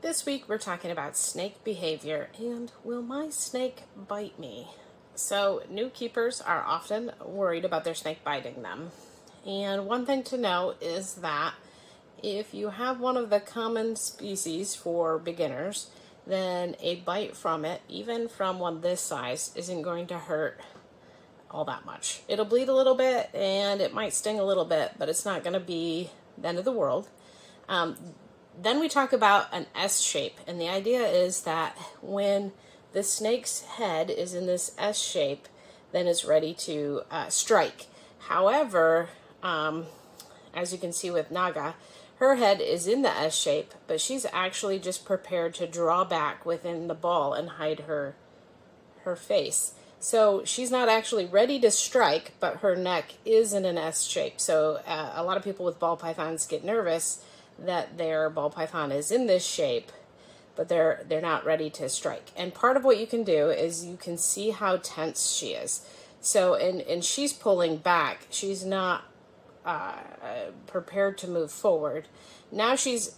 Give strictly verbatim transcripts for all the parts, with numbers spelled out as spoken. This week we're talking about snake behavior and will my snake bite me? So new keepers are often worried about their snake biting them. And one thing to know is that if you have one of the common species for beginners, then a bite from it, even from one this size, isn't going to hurt all that much. It'll bleed a little bit and it might sting a little bit, but it's not going to be the end of the world. Um, Then we talk about an S shape, and the idea is that when the snake's head is in this S shape, then it's ready to uh, strike. However, um, as you can see with Naga, her head is in the S shape, but she's actually just prepared to draw back within the ball and hide her, her face. So she's not actually ready to strike, but her neck is in an S shape. So uh, a lot of people with ball pythons get nervous that their ball python is in this shape, but they're they're not ready to strike. And part of what you can do is you can see how tense she is. So and and she's pulling back. She's not uh, prepared to move forward. Now she's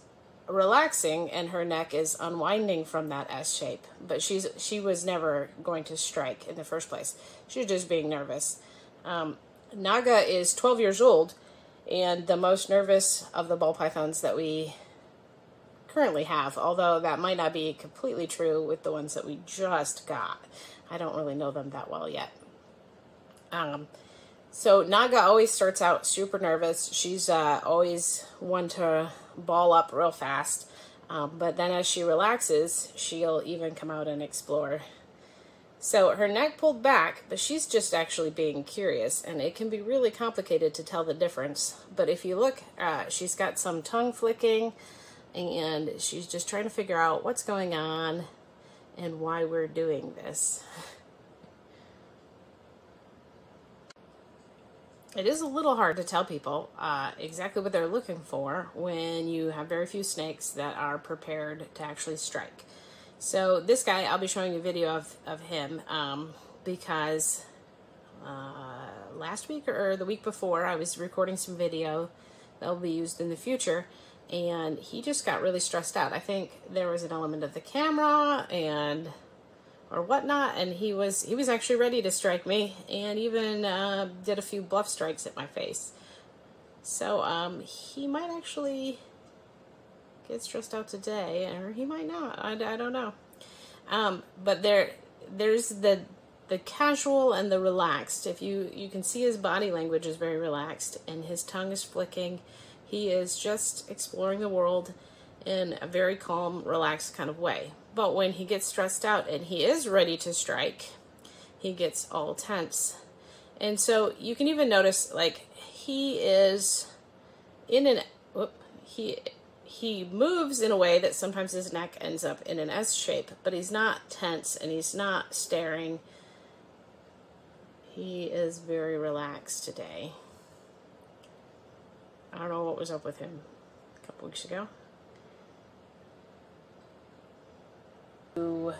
relaxing and her neck is unwinding from that S shape. But she's she was never going to strike in the first place. She was just being nervous. Um, Naga is twelve years old, and the most nervous of the ball pythons that we currently have, although that might not be completely true with the ones that we just got. I don't really know them that well yet. Um, so Naga always starts out super nervous. She's uh, always one to ball up real fast, um, but then as she relaxes, she'll even come out and explore. So her neck pulled back, but she's just actually being curious, and it can be really complicated to tell the difference. But if you look, uh, she's got some tongue flicking, and she's just trying to figure out what's going on and why we're doing this. It is a little hard to tell people uh, exactly what they're looking for when you have very few snakes that are prepared to actually strike. So this guy, I'll be showing you a video of, of him um, because uh, last week or the week before I was recording some video that will be used in the future, and he just got really stressed out. I think there was an element of the camera and or whatnot, and he was he was actually ready to strike me and even uh, did a few bluff strikes at my face. So um, he might actually get stressed out today, or he might not. I, I don't know. Um, but there, there's the the casual and the relaxed. If you you can see his body language is very relaxed, and his tongue is flicking. He is just exploring the world in a very calm, relaxed kind of way. But when he gets stressed out and he is ready to strike, he gets all tense. And so you can even notice, like, he is in an whoop, he. He moves in a way that sometimes his neck ends up in an S shape, but he's not tense and he's not staring. He is very relaxed today. I don't know what was up with him a couple weeks ago. To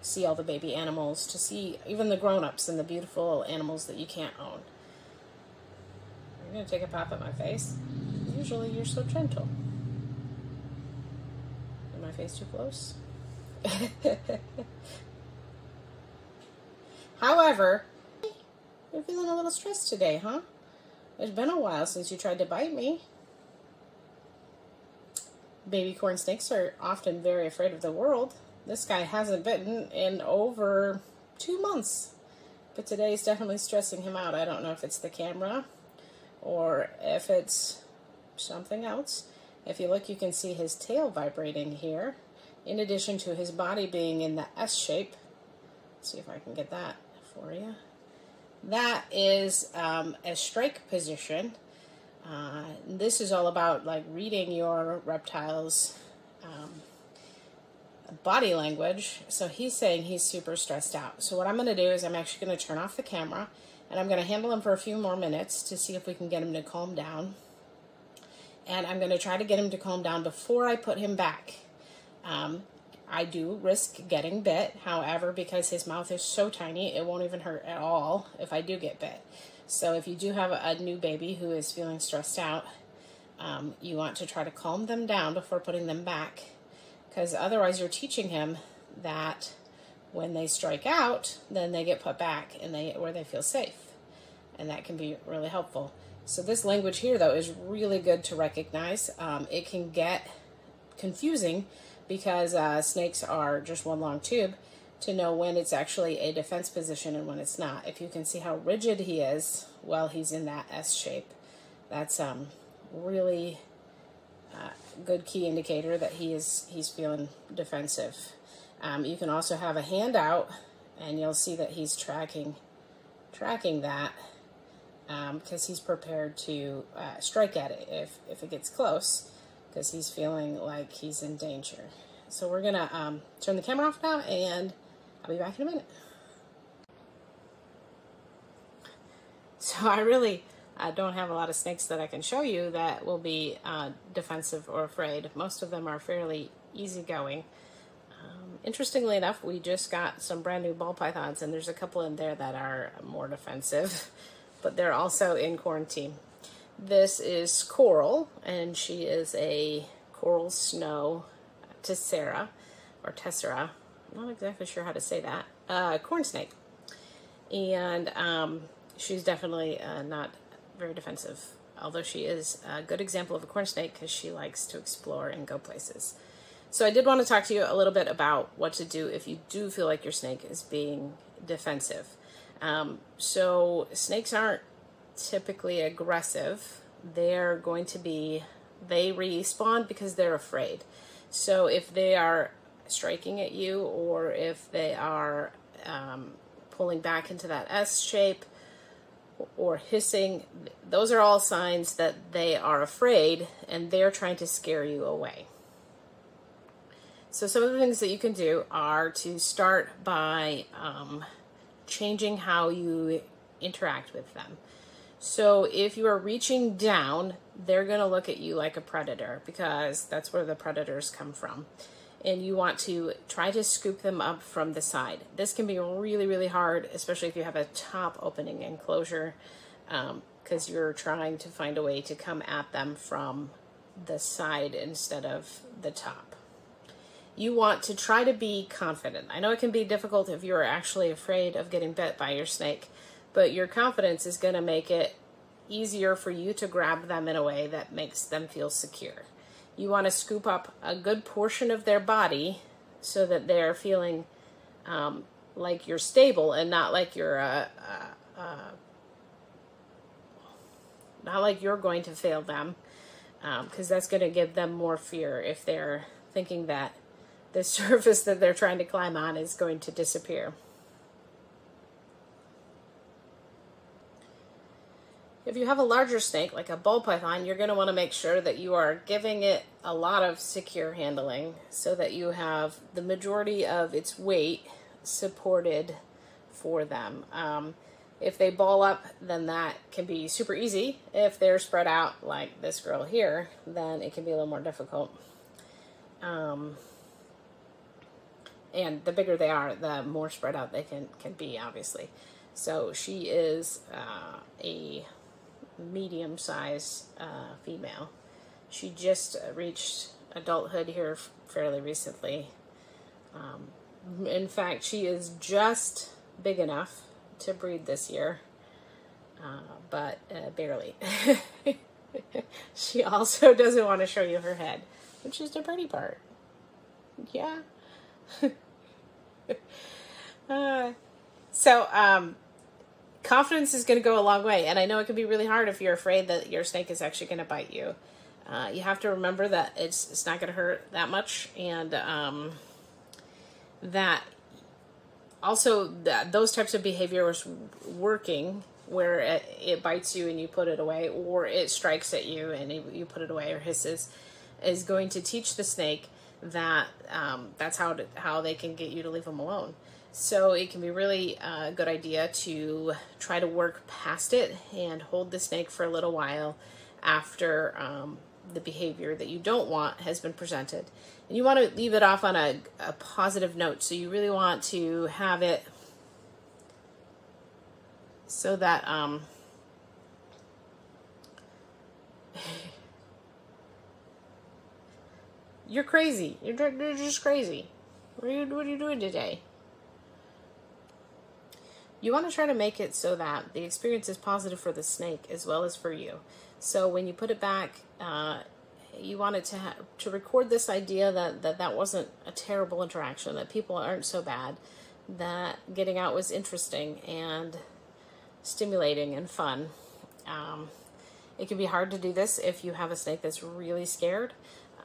see all the baby animals, to see even the grown-ups and the beautiful animals that you can't own. You're gonna take a pop at my face? Usually you're so gentle. My face too close. However, you're feeling a little stressed today, huh? It's been a while since you tried to bite me. Baby corn snakes are often very afraid of the world. This guy hasn't bitten in over two months, but today is definitely stressing him out. I don't know if it's the camera or if it's something else. If you look, you can see his tail vibrating here, in addition to his body being in the S shape. Let's see if I can get that for you. That is um, a strike position. Uh, this is all about, like, reading your reptile's um, body language. So he's saying he's super stressed out. So what I'm going to do is I'm actually going to turn off the camera, and I'm going to handle him for a few more minutes to see if we can get him to calm down. And I'm going to try to get him to calm down before I put him back. Um, I do risk getting bit, however, because his mouth is so tiny, it won't even hurt at all if I do get bit. So if you do have a new baby who is feeling stressed out, um, you want to try to calm them down before putting them back. because otherwise you're teaching him that when they strike out, then they get put back and they where they feel safe, and that can be really helpful. So this language here, though, is really good to recognize. Um, it can get confusing because uh, snakes are just one long tube, to know when it's actually a defense position and when it's not. If you can see how rigid he is while he's in that S shape, that's um, really uh, good key indicator that he is he's feeling defensive. Um, you can also have a hand out, and you'll see that he's tracking, tracking that. Because um, he's prepared to uh, strike at it if, if it gets close, because he's feeling like he's in danger. So we're going to um, turn the camera off now, and I'll be back in a minute. So I really uh, don't have a lot of snakes that I can show you that will be uh, defensive or afraid. Most of them are fairly easygoing. Um, interestingly enough, we just got some brand new ball pythons, and there's a couple in there that are more defensive. But they're also in quarantine. This is Coral, and she is a coral snow tessera, or tessera. I'm not exactly sure how to say that. Uh, corn snake, and um, she's definitely uh, not very defensive. Although she is a good example of a corn snake because she likes to explore and go places. So I did want to talk to you a little bit about what to do if you do feel like your snake is being defensive. Um, so snakes aren't typically aggressive. They're going to be, they respond because they're afraid. So if they are striking at you, or if they are um, pulling back into that S shape, or hissing, those are all signs that they are afraid and they're trying to scare you away. So some of the things that you can do are to start by, um, changing how you interact with them. So if you are reaching down, they're going to look at you like a predator, because that's where the predators come from. And you want to try to scoop them up from the side. This can be really, really hard, especially if you have a top opening enclosure, because um, you're trying to find a way to come at them from the side instead of the top. You want to try to be confident. I know it can be difficult if you're actually afraid of getting bit by your snake, but your confidence is going to make it easier for you to grab them in a way that makes them feel secure. You want to scoop up a good portion of their body so that they're feeling um, like you're stable and not like you're uh, uh, uh, not like you're going to fail them, because um, that's going to give them more fear if they're thinking that the surface that they're trying to climb on is going to disappear. If you have a larger snake, like a ball python, you're going to want to make sure that you are giving it a lot of secure handling so that you have the majority of its weight supported for them. Um, if they ball up, then that can be super easy. If they're spread out like this girl here, then it can be a little more difficult. Um... And the bigger they are, the more spread out they can, can be, obviously. So she is uh, a medium-sized uh, female. She just reached adulthood here fairly recently. Um, in fact, she is just big enough to breed this year, uh, but uh, barely. She also doesn't want to show you her head, which is the pretty part. Yeah. uh, so um, confidence is going to go a long way, and I know it can be really hard if you're afraid that your snake is actually going to bite you. Uh, you have to remember that it's, it's not going to hurt that much, and um, that also that those types of behaviors working where it, it bites you and you put it away, or it strikes at you and it, you put it away, or hisses, is going to teach the snake that um, that's how to, how they can get you to leave them alone. So it can be really a good idea to try to work past it and hold the snake for a little while after um, the behavior that you don't want has been presented. And you want to leave it off on a, a positive note. So you really want to have it so that um, You're crazy. You're, you're just crazy. What are, you, what are you doing today? You want to try to make it so that the experience is positive for the snake as well as for you. So when you put it back, uh, you want it to ha to record this idea that, that that wasn't a terrible interaction, that people aren't so bad, that getting out was interesting and stimulating and fun. Um, it can be hard to do this if you have a snake that's really scared.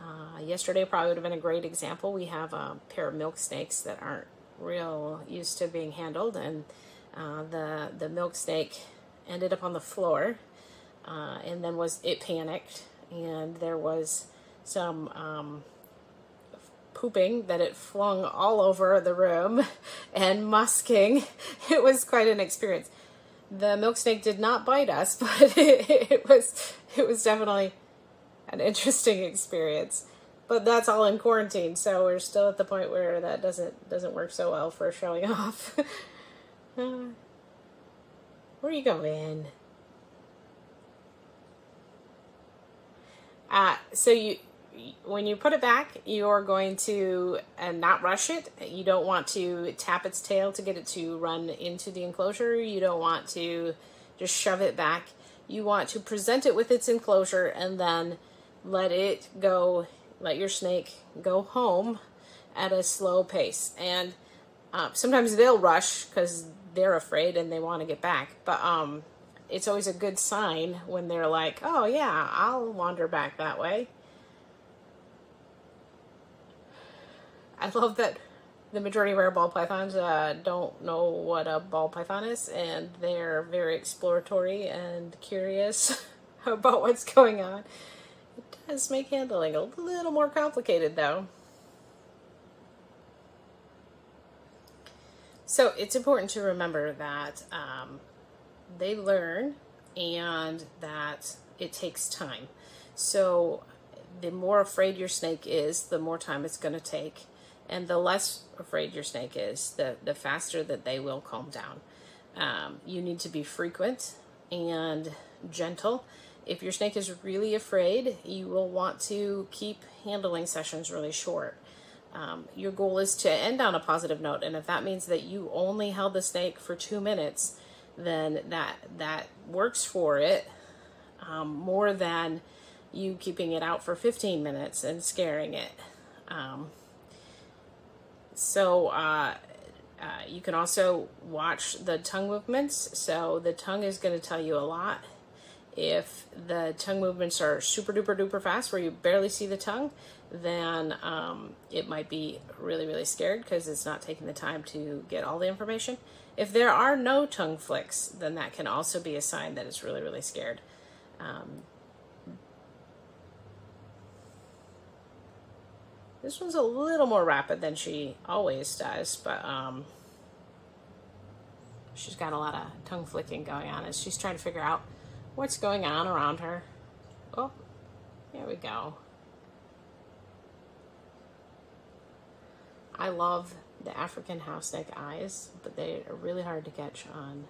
Uh, yesterday probably would have been a great example. We have a pair of milk snakes that aren't real used to being handled, and uh, the the milk snake ended up on the floor, uh, and then was it panicked, and there was some um, pooping that it flung all over the room and musking. It was quite an experience. The milk snake did not bite us, but it, it was it was definitely an interesting experience. But that's all in quarantine, so we're still at the point where that doesn't doesn't work so well for showing off. uh, where are you going? Uh, so you, when you put it back, you're going to uh, not rush it. You don't want to tap its tail to get it to run into the enclosure. You don't want to just shove it back. You want to present it with its enclosure and then let it go, let your snake go home at a slow pace. And uh, sometimes they'll rush because they're afraid and they want to get back. But um, it's always a good sign when they're like, oh yeah, I'll wander back that way. I love that the majority of our ball pythons uh, don't know what a ball python is, and they're very exploratory and curious about what's going on. It does make handling a little more complicated, though. So it's important to remember that um, they learn and that it takes time. So the more afraid your snake is, the more time it's going to take. And the less afraid your snake is, the, the faster that they will calm down. Um, you need to be frequent and gentle. If your snake is really afraid, you will want to keep handling sessions really short. Um, your goal is to end on a positive note. And if that means that you only held the snake for two minutes, then that, that works for it um, more than you keeping it out for fifteen minutes and scaring it. Um, So uh, uh, you can also watch the tongue movements. So the tongue is going to tell you a lot. If the tongue movements are super duper duper fast where you barely see the tongue, then um, it might be really, really scared because it's not taking the time to get all the information. If there are no tongue flicks, then that can also be a sign that it's really, really scared. Um, This one's a little more rapid than she always does, but um, she's got a lot of tongue flicking going on as she's trying to figure out what's going on around her. Oh, there we go. I love the African house snake eyes, but they are really hard to catch on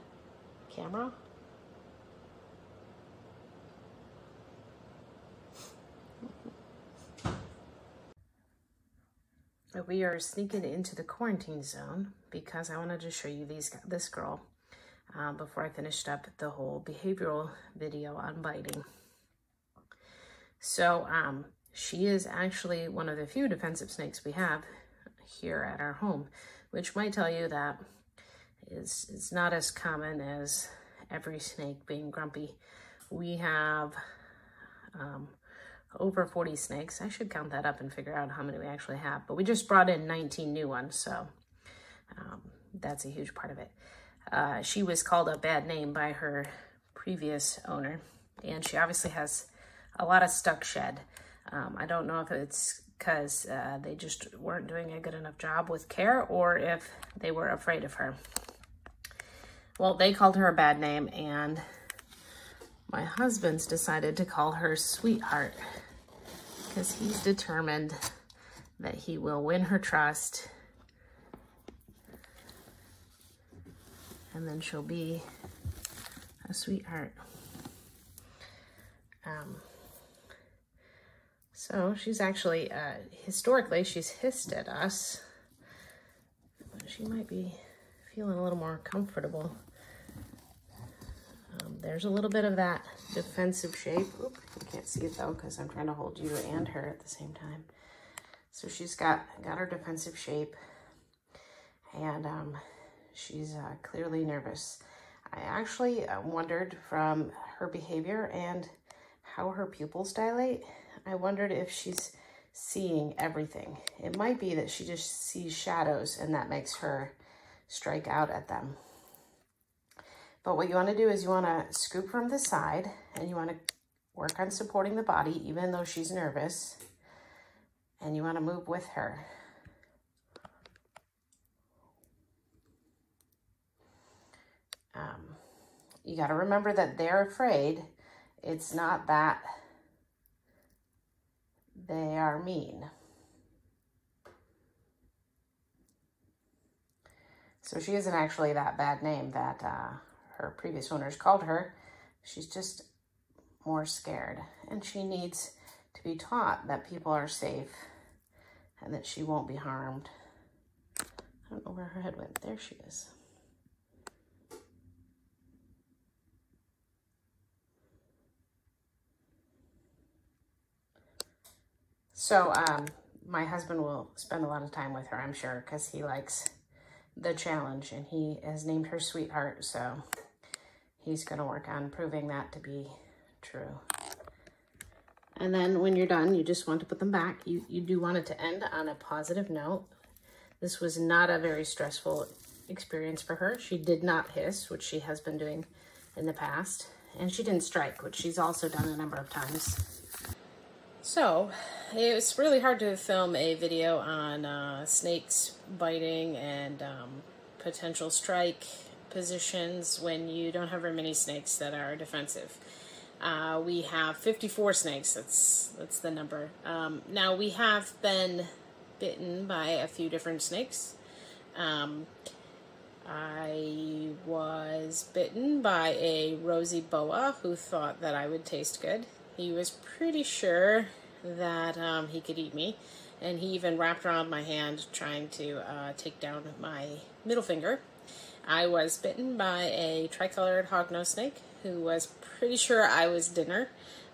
camera. We are sneaking into the quarantine zone because I wanted to show you these this girl um, before I finished up the whole behavioral video on biting. So um, she is actually one of the few defensive snakes we have here at our home, which might tell you that it's, it's not as common as every snake being grumpy. We have um, over forty snakes. I should count that up and figure out how many we actually have, but we just brought in nineteen new ones, so um, that's a huge part of it. Uh, she was called a bad name by her previous owner, and she obviously has a lot of stuck shed. Um, I don't know if it's because uh, they just weren't doing a good enough job with care or if they were afraid of her. Well, they called her a bad name, and my husband's decided to call her Sweetheart because he's determined that he will win her trust and then she'll be a sweetheart. Um, So she's actually, uh, historically, she's hissed at us. She might be feeling a little more comfortable. Um, there's a little bit of that defensive shape. Oop, you can't see it though, because I'm trying to hold you and her at the same time. So she's got, got her defensive shape, and um, she's uh, clearly nervous. I actually uh, wondered from her behavior and how her pupils dilate, I wondered if she's seeing everything. It might be that she just sees shadows and that makes her strike out at them. But what you want to do is you want to scoop from the side and you want to work on supporting the body even though she's nervous, and you want to move with her. Um, you got to remember that they're afraid. It's not that they are mean. So she isn't actually that bad name that uh, her previous owners called her. She's just more scared, and she needs to be taught that people are safe and that she won't be harmed. I don't know where her head went. There she is. So um, my husband will spend a lot of time with her, I'm sure, because he likes the challenge, and he has named her Sweetheart, so he's going to work on proving that to be true. And then when you're done, you just want to put them back. You, you do want it to end on a positive note. This was not a very stressful experience for her. She did not hiss, which she has been doing in the past, and she didn't strike, which she's also done a number of times. So, it was really hard to film a video on uh, snakes biting and um, potential strike positions when you don't have very many snakes that are defensive. Uh, we have fifty-four snakes, that's, that's the number. Um, now, we have been bitten by a few different snakes. Um, I was bitten by a rosy boa who thought that I would taste good. He was pretty sure that um, he could eat me, and he even wrapped around my hand trying to uh, take down my middle finger. I was bitten by a tricolored hognose snake who was pretty sure I was dinner.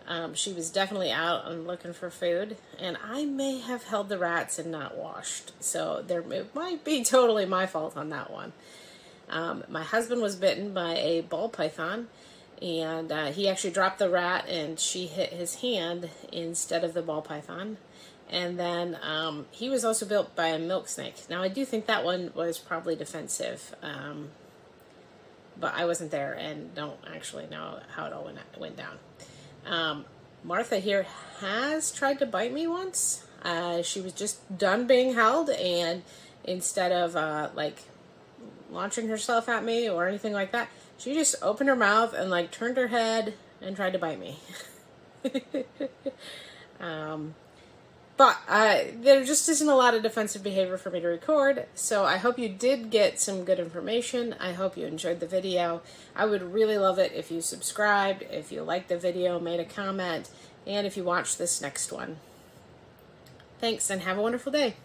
Um, she was definitely out and looking for food, and I may have held the rats and not washed, so there, it might be totally my fault on that one. Um, my husband was bitten by a ball python, and uh, he actually dropped the rat and she hit his hand instead of the ball python. And then um, he was also bit by a milk snake. Now I do think that one was probably defensive, um, but I wasn't there and don't actually know how it all went, went down. Um, Martha here has tried to bite me once. Uh, she was just done being held, and instead of uh, like launching herself at me or anything like that, she just opened her mouth and like turned her head and tried to bite me. um, but uh, there just isn't a lot of defensive behavior for me to record. So I hope you did get some good information. I hope you enjoyed the video. I would really love it if you subscribed, if you liked the video, made a comment, and if you watched this next one. Thanks, and have a wonderful day.